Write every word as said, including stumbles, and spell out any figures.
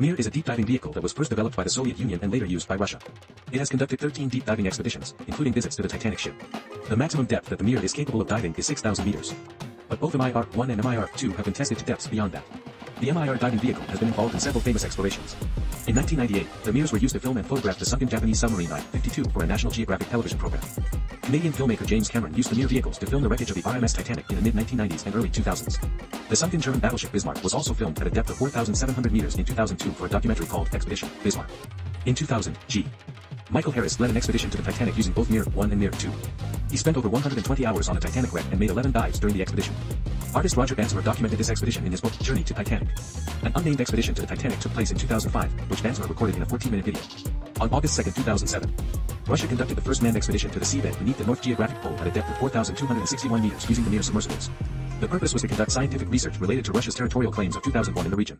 Mir is a deep-diving vehicle that was first developed by the Soviet Union and later used by Russia. It has conducted thirteen deep-diving expeditions, including visits to the Titanic ship. The maximum depth that the Mir is capable of diving is six thousand meters. But both M I R one and M I R two have been tested to depths beyond that. The M I R diving vehicle has been involved in several famous explorations. In nineteen ninety-eight, the Mirs were used to film and photograph the sunken Japanese submarine I fifty-two for a National Geographic television program. Canadian filmmaker James Cameron used the Mir vehicles to film the wreckage of the R M S Titanic in the mid nineteen nineties and early two thousands. The sunken German battleship Bismarck was also filmed at a depth of four thousand seven hundred meters in two thousand two for a documentary called Expedition: Bismarck. In two thousand, G. Michael Harris led an expedition to the Titanic using both M I R one and M I R two. He spent over one hundred twenty hours on the Titanic wreck and made eleven dives during the expedition. Artist Roger Bansmer documented this expedition in his book, Journey to Titanic. An unnamed expedition to the Titanic took place in two thousand five, which Bansmer recorded in a fourteen minute video. On August second two thousand seven, Russia conducted the first manned expedition to the seabed beneath the North Geographic Pole at a depth of four thousand two hundred sixty-one meters using the Mir submersibles. The purpose was to conduct scientific research related to Russia's territorial claims of two thousand one in the region.